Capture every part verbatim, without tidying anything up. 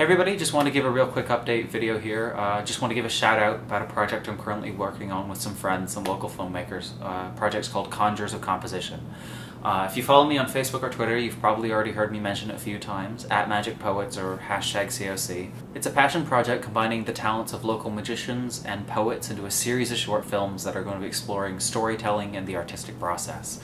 Hey everybody, just want to give a real quick update video here. Uh, just want to give a shout out about a project I'm currently working on with some friends, some local filmmakers. Uh, project's called Conjurors of Composition. Uh, if you follow me on Facebook or Twitter, you've probably already heard me mention it a few times, at Magic Poets or hashtag C O C. It's a passion project combining the talents of local magicians and poets into a series of short films that are going to be exploring storytelling and the artistic process.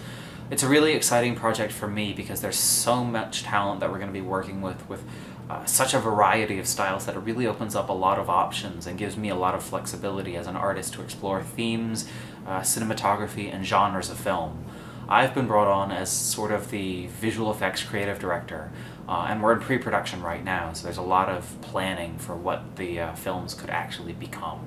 It's a really exciting project for me because there's so much talent that we're going to be working with, with uh, such a variety of styles that it really opens up a lot of options and gives me a lot of flexibility as an artist to explore themes, uh, cinematography, and genres of film. I've been brought on as sort of the visual effects creative director, uh, and we're in pre-production right now, so there's a lot of planning for what the uh, films could actually become.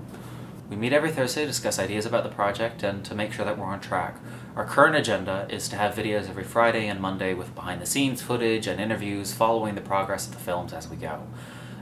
We meet every Thursday to discuss ideas about the project and to make sure that we're on track. Our current agenda is to have videos every Friday and Monday with behind-the-scenes footage and interviews following the progress of the films as we go.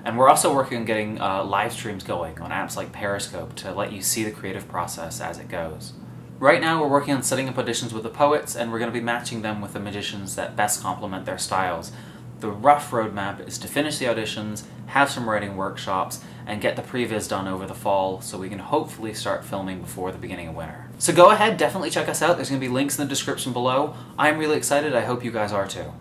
And we're also working on getting uh, live streams going on apps like Periscope to let you see the creative process as it goes. Right now we're working on setting up auditions with the poets, and we're going to be matching them with the magicians that best complement their styles. The rough roadmap is to finish the auditions, have some writing workshops, and get the previs done over the fall so we can hopefully start filming before the beginning of winter. So go ahead, definitely check us out. There's going to be links in the description below. I'm really excited. I hope you guys are too.